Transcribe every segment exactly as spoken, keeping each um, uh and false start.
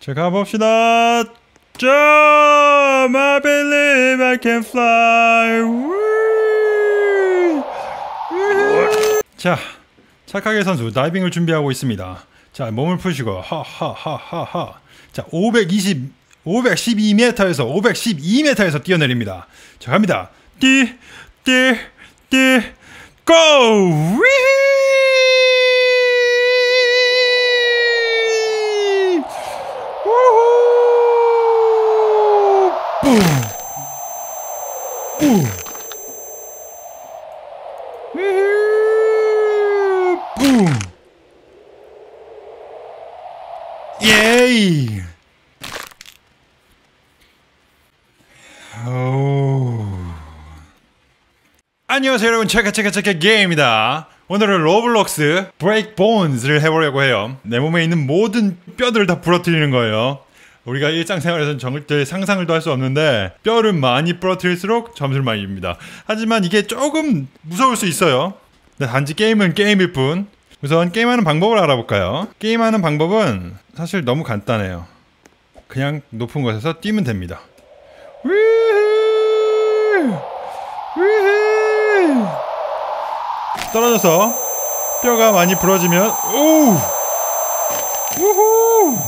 자, 가봅시다. Jump! I believe I can fly. Woo! Woo! 자, 착하게 선수 다이빙을 준비하고 있습니다. 자, 몸을 푸시고 하하하하하. 자, 오백이십, 오백십이 미터에서 오백십이 미터에서 뛰어내립니다. 자, 갑니다. 띠, 띠, 띠, 고! 위! 예이! 오. 안녕하세요 여러분, 체크체크체크게임입니다. 오늘은 로블록스 브레이크 본즈를 해보려고 해요. 내 몸에 있는 모든 뼈들을 다 부러뜨리는 거예요. 우리가 일상생활에서는 절대 상상을 도 할 수 없는데 뼈를 많이 부러뜨릴수록 점수를 많이 입니다. 하지만 이게 조금 무서울 수 있어요. 단지 게임은 게임일 뿐. 우선 게임하는 방법을 알아볼까요? 게임하는 방법은 사실 너무 간단해요. 그냥 높은 곳에서 뛰면 됩니다. 떨어져서 뼈가 많이 부러지면 오우! 우후!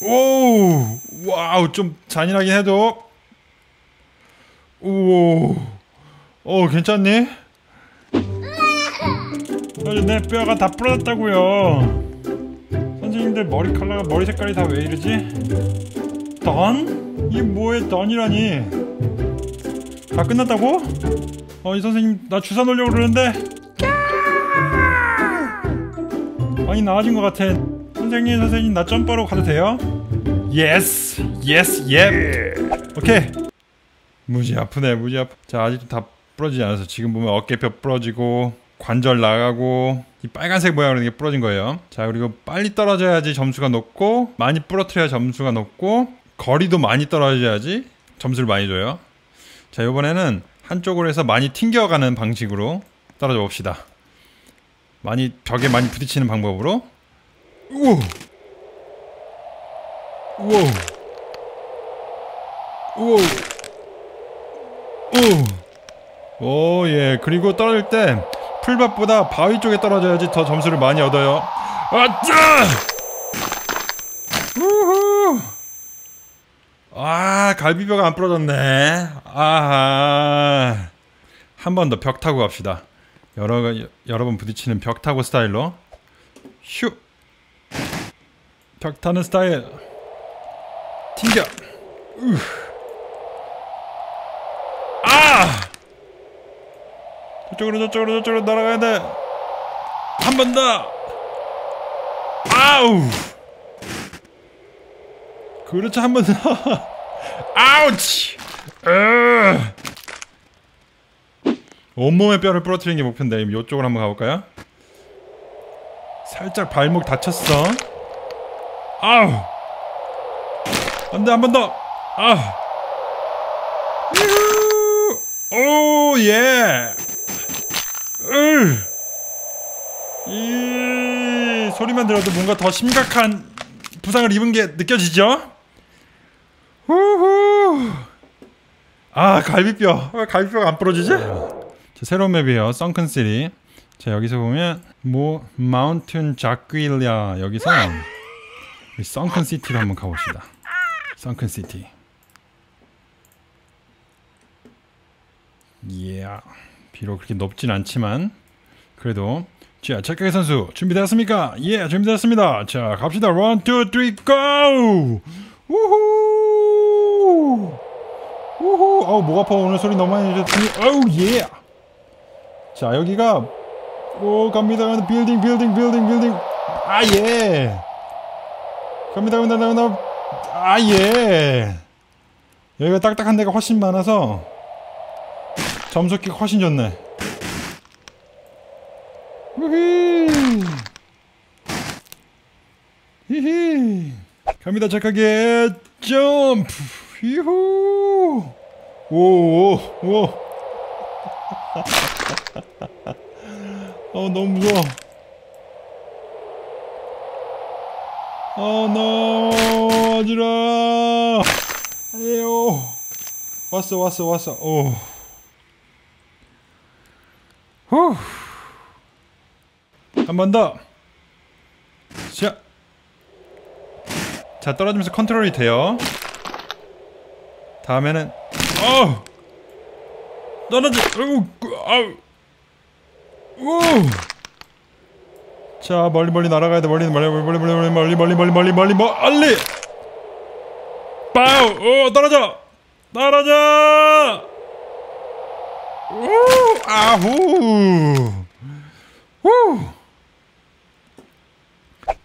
오우! 와우! 좀 잔인하긴 해도 오! 어, 괜찮니? 내 뼈가 다 부러졌다고요. 선생님들 머리 컬러가 머리 색깔이 다 왜 이러지? 던? 이게 뭐에 던이라니? 다 끝났다고? 어, 이 선생님 나 주사 놓으려고 그러는데 많이 나아진 것 같아. 선생님 선생님 나 점프하러 가도 돼요? 예스 예스 옙. 오케이. 무지 아프네 무지 아프. 자, 아직도 다 부러지지 않아서 지금 보면 어깨뼈 부러지고 관절 나가고 이 빨간색 모양으로 이게 부러진 거예요. 자, 그리고 빨리 떨어져야지 점수가 높고 많이 부러뜨려야 점수가 높고 거리도 많이 떨어져야지 점수를 많이 줘요. 자, 이번에는 한쪽으로 해서 많이 튕겨가는 방식으로 떨어져 봅시다. 많이 벽에 많이 부딪히는 방법으로. 우와 우와 우와 우와. 오, 예. 그리고 떨어질 때 풀밭보다 바위 쪽에 떨어져야지 더 점수를 많이 얻어요. 아짜! 우후! 아, 갈비뼈가 안 부러졌네. 아하. 한 번 더 벽 타고 갑시다. 여러 여러 번 부딪히는 벽 타고 스타일로. 슈. 벽 타는 스타일. 튕겨. 으. 아! 저쪽으로 저쪽으로 저쪽으로 날아가야 돼. 한 번 더. 아우. 그렇죠, 한 번 더. 아우치. 으. 온몸의 뼈를 부러뜨리는 게 목표인데 이쪽으로 한번 가볼까요? 살짝 발목 다쳤어. 아우. 안 돼, 한 번 더. 아우. 오 예. 으. 이 소리만 들어도 뭔가 더 심각한 부상을 입은 게 느껴지죠? 후후. 아, 갈비뼈. 왜 갈비뼈가 안 부러지지? 자, 새로운 맵이에요. Sunken City. 자, 여기서 보면 뭐 마운틴 자퀴리아. 여기서 우리 Sunken City로 한번 가봅시다. Sunken City. 예. Yeah. 비록 그렇게 높진 않지만 그래도. 자, 착하게 선수 준비되었습니까? 예, 준비되었습니다. 자, 갑시다. 원, 투, 쓰리, 고! 우후! 우후! 아우, 목 아파. 오늘 소리 너무 많이 들었더니 아우, 예! 자, 여기가 오, 갑니다. 빌딩, 빌딩, 빌딩, 빌딩. 아, 예! 갑니다. 갑니다. 갑니다. 아, 예! 여기가 딱딱한 데가 훨씬 많아서 점수기가 훨씬 좋네. 우히. 히히. 갑니다, 착하게. 점프. 히후. 오오오. 오. 어, 너무 무서워. Oh no, 아지라. 에요. 왔어, 왔어, 왔어. 오. 후. 한 번 더. 자. 자, 떨어지면서 컨트롤이 돼요. 다음에는 어! 떨어져. 아우. 아우. 오! 자, 멀리 멀리 날아가야 돼. 멀리 멀리 멀리 멀리 멀리 멀리 멀리 멀리 멀리 멀리. 빠우! 오, 떨어져. 떨어져. 오! 아후. 후.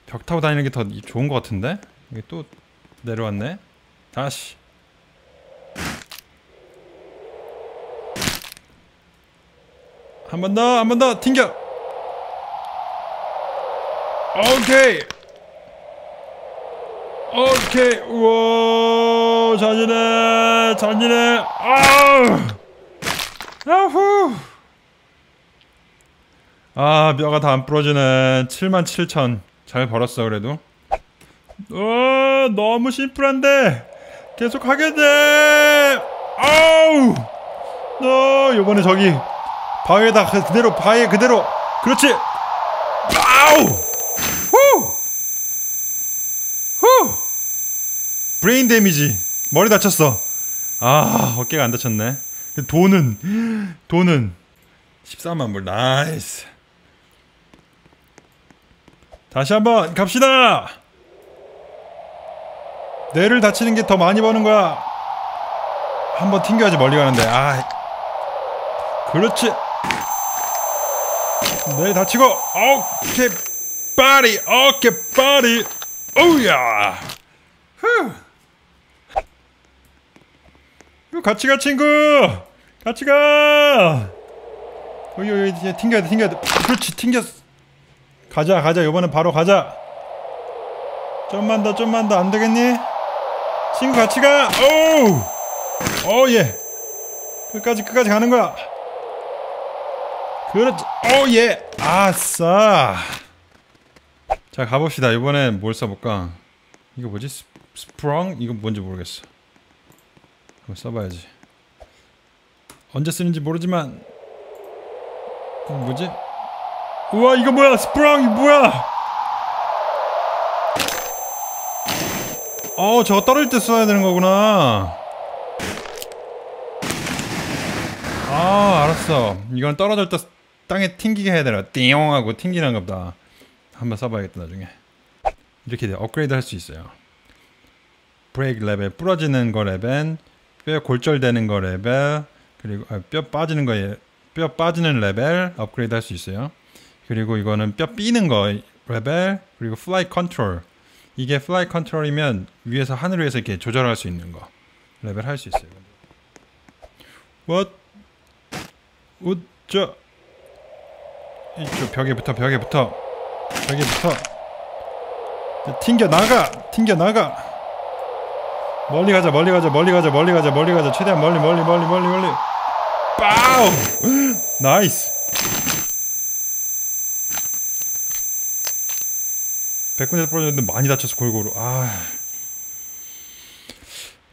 벽 타고 다니는 게 더 좋은 것 같은데. 이게 또 내려왔네. 다시. 한 번 더, 한 번 더, 튕겨! 오케이! 오케이! 우와! 잔인해! 잔인해! 아우! 아후! 아, 뼈가 다 안 부러지네. 칠만 칠천. 잘 벌었어, 그래도. 어, 너무 심플한데! 계속 하게 돼! 아우! 너, 요번에 저기. 바위에다 그대로, 바위에 그대로. 그렇지. 아우. 후. 후. 브레인 데미지. 머리 다쳤어. 아, 어깨가 안 다쳤네. 돈은 돈은 십사만 불. 나이스. 다시 한번 갑시다. 뇌를 다치는 게 더 많이 버는 거야. 한번 튕겨야지 멀리 가는데. 아. 그렇지. 네, 다치고. 오케이 빠리. 오케이 빠리. 오야. 후. 같이 가 친구. 같이 가. 여기 여기 튕겨야 돼. 튕겨야 돼. 그렇지. 튕겼어. 가자 가자. 요번엔 바로 가자. 좀만 더 좀만 더. 안 되겠니? 친구 같이 가. 오. 오 예. 끝까지 끝까지 가는 거야. 그렇지. 오예. 아싸. 자, 가봅시다. 이번엔 뭘 써볼까? 이거 뭐지? 스, 스프렁? 이거 뭔지 모르겠어. 한번 써봐야지. 언제 쓰는지 모르지만. 이거 뭐지? 우와, 이거 뭐야? 스프렁! 이거 뭐야? 어, 저거 떨어질 때 써야 되는 거구나. 아, 알았어. 이건 떨어질 때 땅에 튕기게 해야 되나? 띵 하고 튕기는 겁니다. 한번 써봐야겠다 나중에. 이렇게 돼. 업그레이드 할 수 있어요. 브레이크 레벨, 부러지는 거 레벨, 뼈 골절되는 거 레벨, 그리고 아, 뼈 빠지는 거, 뼈 빠지는 레벨 업그레이드 할 수 있어요. 그리고 이거는 뼈 삐는 거 레벨, 그리고 플라이 컨트롤. 이게 플라이 컨트롤이면 위에서 하늘 위에서 이렇게 조절할 수 있는 거 레벨 할 수 있어요. What? 웃죠. 이쪽 벽에 붙어 벽에 붙어 벽에 붙어. 튕겨 나가 튕겨 나가. 멀리 가자 멀리 가자 멀리 가자 멀리 가자 멀리 가자. 최대한 멀리 멀리 멀리 멀리 멀리. 빠우. 나이스. 백 군데서 부러졌는데 많이 다쳤어 골고루. 아,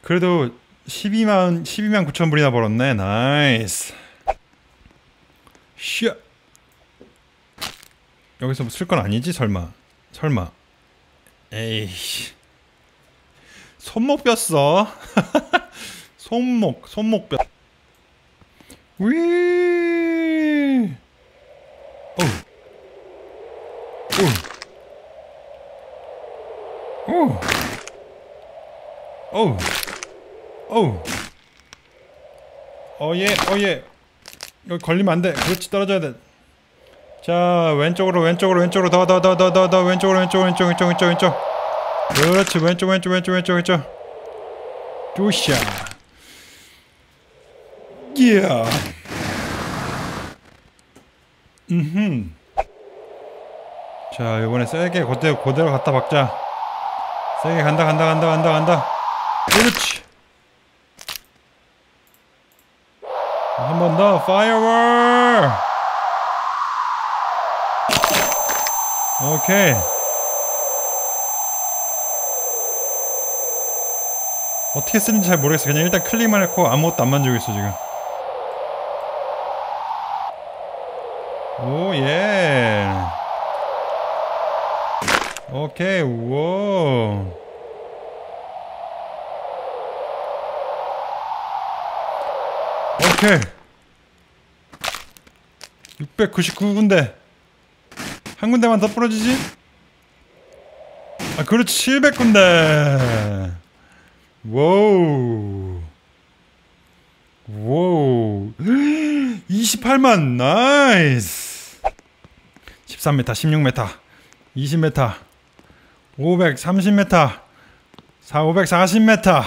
그래도 십이만 구천 불이나 벌었네. 나이스. 쉿. 여기서 뭐 쓸 건 아니지? 설마 설마. 에이, 손목 뼈어. 손목 손목 뼈. 위. 오오오오오오예오예. 여기 걸리면 안 돼. 그렇지. 떨어져야 돼. 자, 왼쪽으로 왼쪽으로 왼쪽으로 더 더 더 더 더 더 왼쪽으로 왼쪽 왼쪽 왼쪽 왼쪽 왼쪽. 그렇지. 왼쪽 왼쪽 왼쪽 왼쪽 왼쪽. 두샤. 이야. 음흠. 자, 요번에 세게 그대로 그대로 갖다 박자. 세게 간다 간다 간다 간다 간다. 그렇지. 한 번 더. 파이어월. 오케이. 어떻게 쓰는지 잘 모르겠어. 그냥 일단 클릭만 했고 아무것도 안 만지고 있어 지금. 오 예. 오케이. 우와. 오케이. 육백구십구 군데. 한 군데만 더 부러지지? 아 그렇지. 칠백 군데. 와우. 와우. 이십팔만. 나이스. 십삼 미터, 십육 미터, 이십 미터, 오백, 삼십 미터, 오백사십 미터,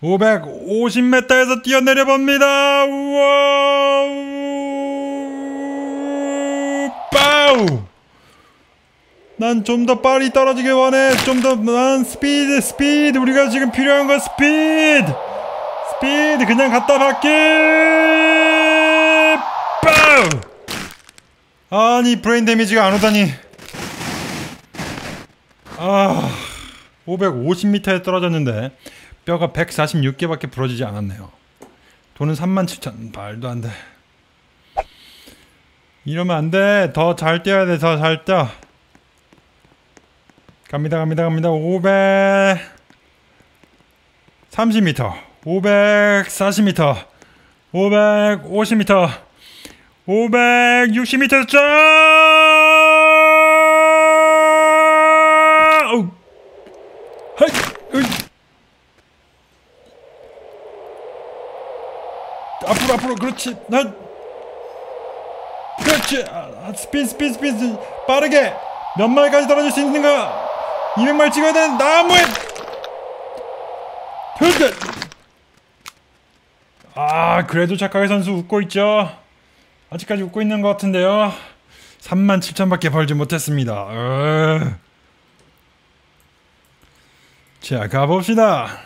오백오십 미터에서 뛰어내려 봅니다. 와우. 빠우. 난 좀 더 빨리 떨어지길 원해. 좀 더, 난 스피드, 스피드. 우리가 지금 필요한 건 스피드. 스피드, 그냥 갖다 받기. 빵! 아니, 브레인 데미지가 안 오다니. 아, 오백오십 미터에 떨어졌는데 뼈가 백사십육 개밖에 부러지지 않았네요. 돈은 삼만 칠천. 말도 안 돼. 이러면 안 돼. 더 잘 뛰어야 돼. 더 잘 뛰어. 갑니다 갑니다 갑니다. 오백삼십 미터, 오백사십 미터, 오백오십 미터, 오백육십 미터. 쫙! 앞으로 앞으로. 그렇지. 난 그렇지. 아, 스피드 스피드 스피드. 빠르게 몇 마일까지 떨어질 수 있는가? 이백 마일 찍어야 되는 나무에 펼쳐. 아 그래도 착하게 선수 웃고 있죠. 아직까지 웃고 있는 것 같은데요. 삼만 칠천밖에 벌지 못했습니다. 으. 자 가봅시다.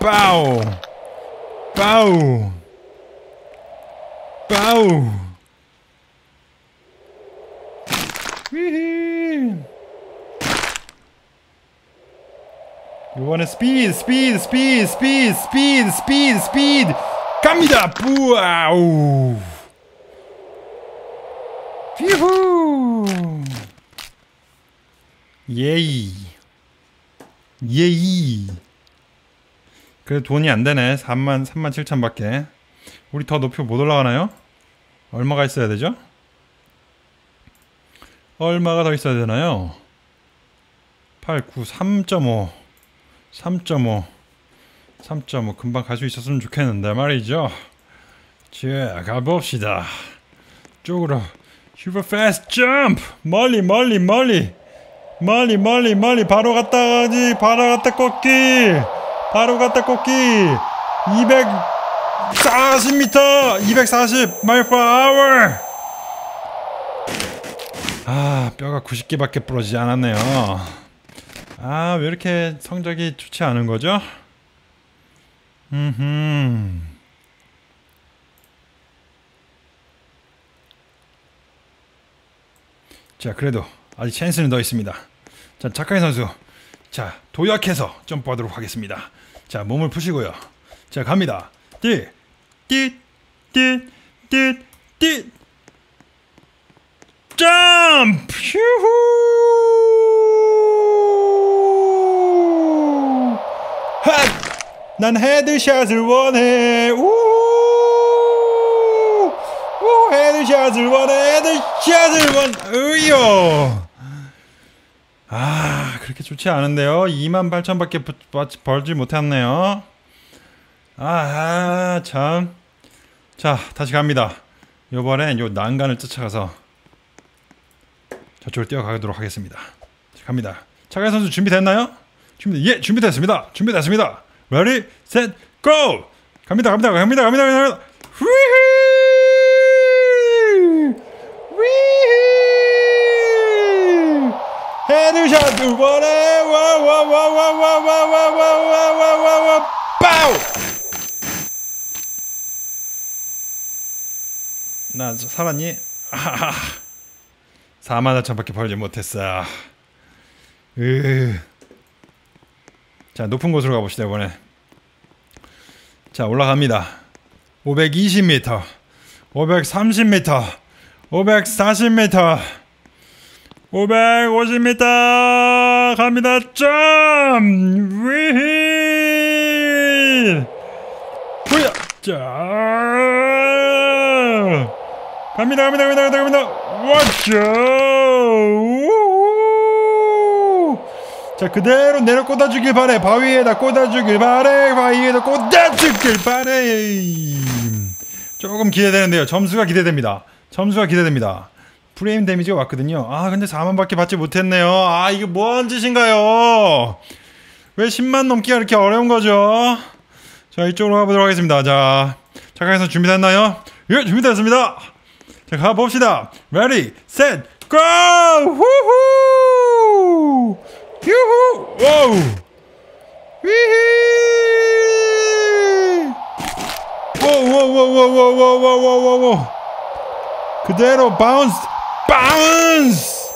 빠우 빠우 빠우. 히히. 요번에 스피드 스피드 스피드 스피드 스피드 스피드 스피드 갑니다. 뿌아우. 휘후. 예이 예이. 그래 돈이 안되네. 삼만 삼만 칠천 밖에. 우리 더 높이 못 올라가나요? 얼마가 있어야 되죠? 얼마가 더 있어야 되나요? 팔, 구, 삼 점 오, 삼 점 오, 삼 점 오. 금방 갈 수 있었으면 좋겠는데 말이죠. 자, 가봅시다. 쪽으로 슈퍼 패스 점프. 멀리 멀리 멀리 멀리 멀리 멀리. 바로 갔다 가지. 바로 갔다 꺾기. 바로 갔다 꺾기. 이백사십 미터, 이백사십 마일 퍼 아워. 아 뼈가 구십 개밖에 부러지지 않았네요. 아 왜 이렇게 성적이 좋지 않은 거죠? 음. 자 그래도 아직 찬스는 더 있습니다. 자 착하게 선수. 자 도약해서 점프하도록 하겠습니다. 자 몸을 푸시고요. 자 갑니다. 띠, 띠, 띠, 띠, 띠. 점프! 휴후! 핫! 난 헤드샷을 원해. 우후! 우 헤드샷을 원해. 헤드샷을 원. 으요. 아, 그렇게 좋지 않은데요. 이만 팔천밖에 벌지 못했네요. 아하 참. 자 다시 갑니다. 요번엔 요 난간을 쫓아가서 저쪽으로 뛰어가도록 하겠습니다. 갑니다. 차가희 선수 준비됐나요? 준비. 예 준비됐습니다. 준비됐습니다. Ready, set, go. 갑니다 갑니다 갑니다 갑니다 갑니다. 휘히 휘히. 헤드샷 두 번에 와와와와와와와와와와와 빠우. 나 살았니? 아하하. 사만 오천밖에 벌지 못했어. 으. 자, 높은 곳으로 가봅시다 이번에. 자, 올라갑니다. 오백이십 미터, 오백삼십 미터, 오백사십 미터, 오백오십 미터 갑니다. 점! 위히! 뭐야? 자! 갑니다, 갑니다, 갑니다, 갑니다, 갑니다. 왔죠! 자, 그대로 내려 꽂아주길 바래. 바위에다 꽂아주길 바래. 바위에다 꽂아주길 바래. 조금 기대되는데요. 점수가 기대됩니다. 점수가 기대됩니다. 프레임 데미지가 왔거든요. 아, 근데 사만밖에 받지 못했네요. 아, 이게 뭐하는 짓인가요? 왜 십만 넘기가 이렇게 어려운 거죠? 자, 이쪽으로 가보도록 하겠습니다. 자, 착각해서 준비됐나요? 예, 준비됐습니다. 자, 가봅시다. Ready, set, go! 후후! 휴후! 와우! 위히! 오오오오오오오오오오! 그대로 바운스! 바운스!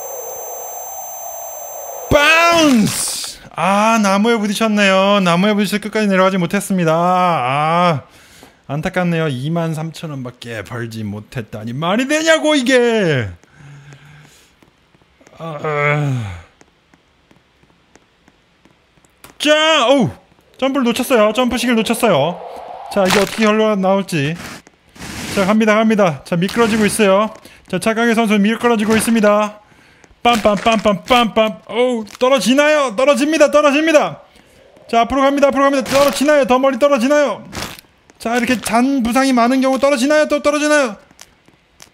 바운스! 아, 나무에 부딪혔네요. 나무에 부딪혀 끝까지 내려가지 못했습니다. 아, 안타깝네요. 이만 삼천 원 밖에 벌지 못했다니 말이 되냐고 이게. 아, 아. 자, 오! 점프를 놓쳤어요. 점프식을 놓쳤어요. 자, 이게 어떻게 결과가 나올지. 자, 갑니다, 갑니다. 자, 미끄러지고 있어요. 자, 착각의 선수 미끄러지고 있습니다. 빰빰빰빰빰빰. 오우, 떨어지나요? 떨어집니다, 떨어집니다. 자, 앞으로 갑니다, 앞으로 갑니다. 떨어지나요? 더 멀리 떨어지나요? 자, 이렇게 잔 부상이 많은 경우 떨어지나요? 또 떨어지나요?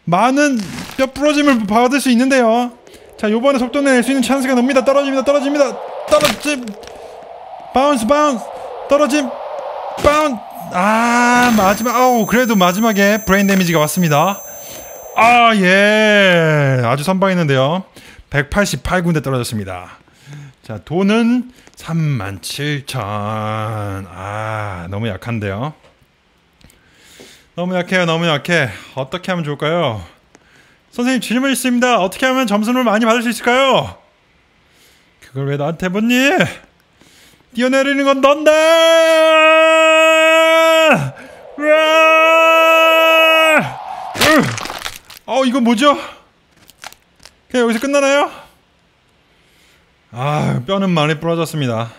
많은 뼈 부러짐을 받을 수 있는데요. 자, 요번에 속도 낼 수 있는 찬스가 놉니다. 떨어집니다, 떨어집니다. 떨어짐. 바운스, 바운스. 떨어짐. 바운스. 아, 마지막, 아우, 그래도 마지막에 브레인 데미지가 왔습니다. 아, 예. 아주 선방했는데요. 백팔십팔 군데 떨어졌습니다. 자, 돈은 삼만 칠천. 아, 너무 약한데요. 너무 약해요, 너무 약해. 어떻게 하면 좋을까요? 선생님, 질문 있습니다. 어떻게 하면 점수를 많이 받을 수 있을까요? 그걸 왜 나한테 묻니? 뛰어내리는 건 넌데! 으아! 어, 이거 뭐죠? 그냥 여기서 끝나나요? 아, 뼈는 많이 부러졌습니다.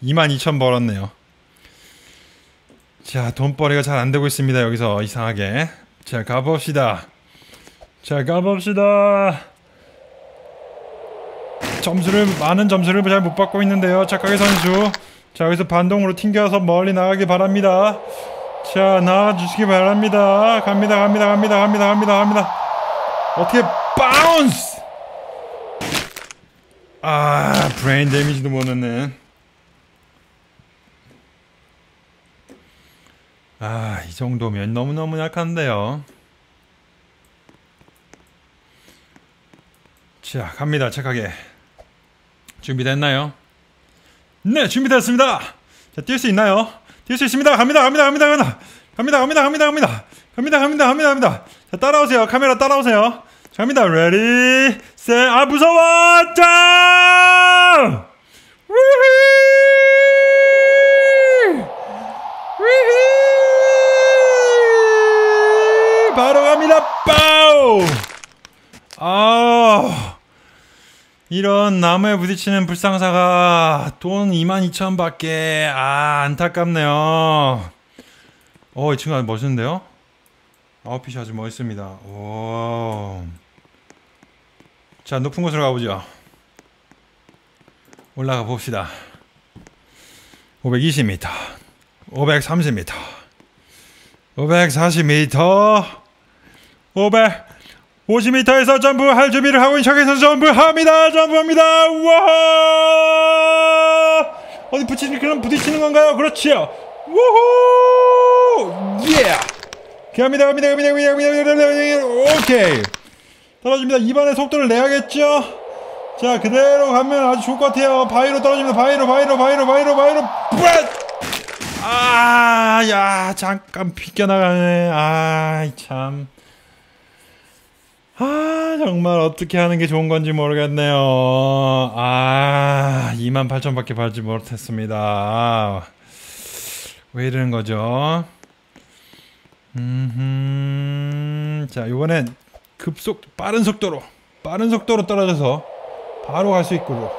이만 이천 벌었네요. 자, 돈벌이가 잘 안되고 있습니다 여기서. 이상하게. 자, 가봅시다. 자, 가봅시다. 점수를, 많은 점수를 잘 못받고 있는데요. 착각의 선수. 자, 여기서 반동으로 튕겨서 멀리 나가길 바랍니다. 자, 나와주시기 바랍니다. 갑니다, 갑니다, 갑니다, 갑니다, 갑니다, 갑니다. 어떻게, 바운스! 아, 브레인 데미지도 못 넣네. 아, 이 정도면 너무너무 약한데요. 자, 갑니다, 착하게. 준비됐나요? 네, 준비됐습니다. 자, 뛸 수 있나요? 뛸 수 있습니다. 갑니다, 갑니다, 갑니다, 갑니다, 갑니다, 갑니다, 갑니다, 갑니다, 갑니다, 갑니다, 갑니다, 갑니다. 자, 따라오세요. 카메라 따라오세요. 자, 갑니다. 레디, 셋, 아, 무서워, 짱! 위히! 위히! 바로 갑니다. 빠우! 아, 이런 나무에 부딪히는 불상사가 돈 이만 이천 밖에. 아, 안타깝네요. 어, 이 친구 아주 멋있는데요? 아웃핏이 아주 멋있습니다. 오. 자, 높은 곳으로 가보죠. 올라가 봅시다. 오백이십 미터, 오백삼십 미터, 오백사십 미터, 오백. 오십 미터에서 점프할 준비를 하고 있는 척에서 점프합니다! 점프합니다! 우와! 어디 부딪히는, 그럼 부딪히는 건가요? 그렇지요! 우후! 예! 갑니다, 갑니다, 갑니다, 갑니다, 갑니다, 오케이! 떨어집니다. 이번에 속도를 내야겠죠? 자, 그대로 가면 아주 좋을 것 같아요. 바위로 떨어집니다. 바위로, 바위로, 바위로, 바위로, 바위로, 브렛! 아, 야, 잠깐 비껴나가네. 아, 참. 아 정말 어떻게 하는 게 좋은 건지 모르겠네요. 아 이만 팔천 밖에 받지 못했습니다. 아, 왜 이러는 거죠? 음흠. 자 이번엔 급속 빠른 속도로 빠른 속도로 떨어져서 바로 갈 수 있도록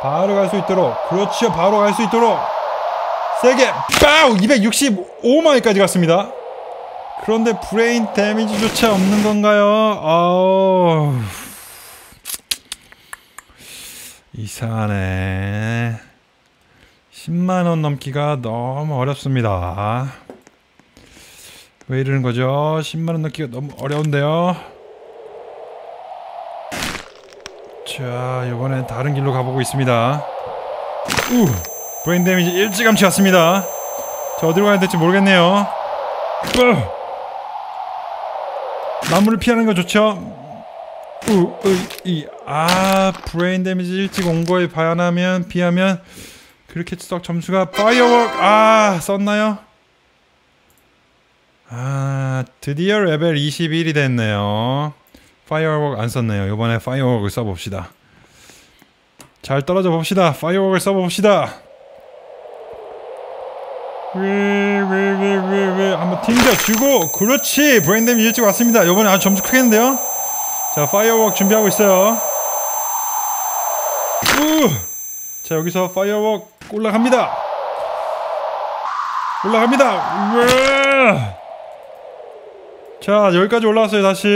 바로 갈 수 있도록 그렇죠. 바로 갈 수 있도록 세게 빠우 이백육십오 마일까지 갔습니다. 그런데 브레인 데미지조차 없는 건가요? 아우 이상하네. 십만 원 넘기가 너무 어렵습니다. 왜 이러는 거죠? 십만 원 넘기가 너무 어려운데요. 자 이번엔 다른 길로 가보고 있습니다. 우! 브레인 데미지 일찌감치 왔습니다. 저 어디로 가야 될지 모르겠네요. 으! 나무를 피하는 거 좋죠? 우, 으, 이, 아, 브레인 데미지 일찍 온 거에 반하면, 비하면, 그렇게 썩 점수가, 파이어워크! 아, 썼나요? 아, 드디어 레벨 이십일이 됐네요. 파이어워크 안 썼네요. 이번에 파이어워크를 써봅시다. 잘 떨어져 봅시다. 파이어워크를 써봅시다. 왜왜왜왜왜 한번 튕겨주고 그렇지. 브레인 데미지 일찍 왔습니다. 이번에 아주 점수 크겠는데요. 자 파이어워크 준비하고 있어요. 우! 자 여기서 파이어워크 올라갑니다. 올라갑니다. 으아! 자 여기까지 올라왔어요. 다시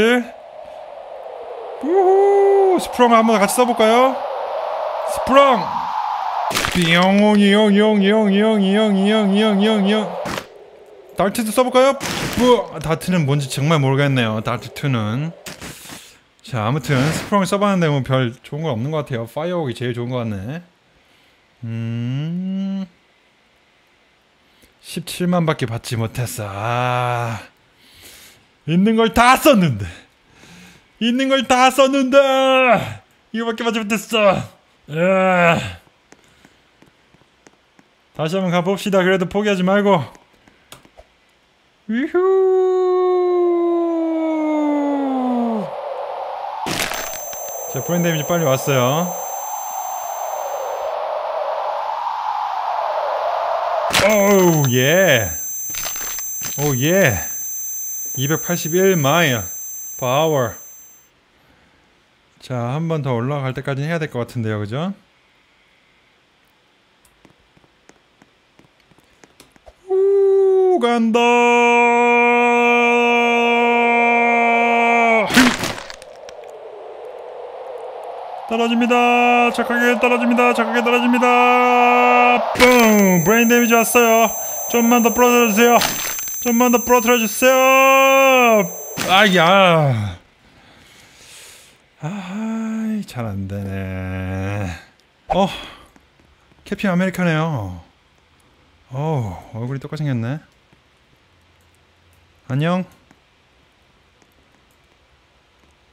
우후! 스프렁 한번 같이 써볼까요? 스프렁 이용 이용 이용 이용 이용 이용 이용 이용 이용 이용 다트도 써볼까요? 뿌! 다트는 뭔지 정말 모르겠네요. 다트이는 자 아무튼 스프렁을 써봤는데 뭐 별 좋은 건 없는 것 같아요. 파이어워크이 제일 좋은 것 같네. 음... 십칠만 밖에 받지 못했어. 아... 있는 걸 다 썼는데 있는 걸 다 썼는데 이거밖에 받지 못했어. 으아... 다시 한번 가봅시다. 그래도 포기하지 말고. 위후! 자, 브레인 데미지 빨리 왔어요. 오우, 예. 오, 예. 이백팔십일 마일. 파워. 자, 한 번 더 올라갈 때까지 해야 될 것 같은데요. 그죠? 간다. 떨어집니다. 착하게 떨어집니다. 착하게 떨어집니다. 뿡! 브레인 데미지 왔어요. 좀만 더 부러뜨려 주세요. 좀만 더 부러뜨려 주세요. 아야. 아이 잘 안 되네. 어. 캡틴 아메리카네요. 어우, 얼굴이 똑같이 생겼네. 안녕.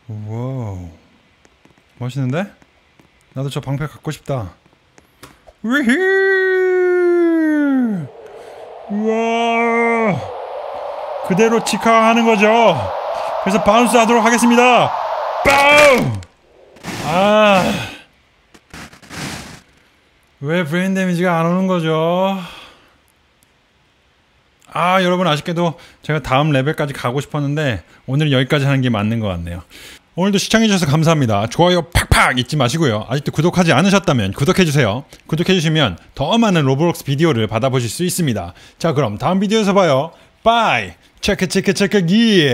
와우 멋있는데? 나도 저 방패 갖고 싶다. 위히 우와 그대로 직항하는 거죠. 그래서 바운스 하도록 하겠습니다. 빠우 아 왜 브레인 데미지가 안 오는 거죠? 아 여러분 아쉽게도 제가 다음 레벨까지 가고 싶었는데 오늘은 여기까지 하는 게 맞는 것 같네요. 오늘도 시청해주셔서 감사합니다. 좋아요 팍팍 잊지 마시고요. 아직도 구독하지 않으셨다면 구독해주세요. 구독해주시면 더 많은 로블록스 비디오를 받아보실 수 있습니다. 자 그럼 다음 비디오에서 봐요. 바이 체크 체크 체크 기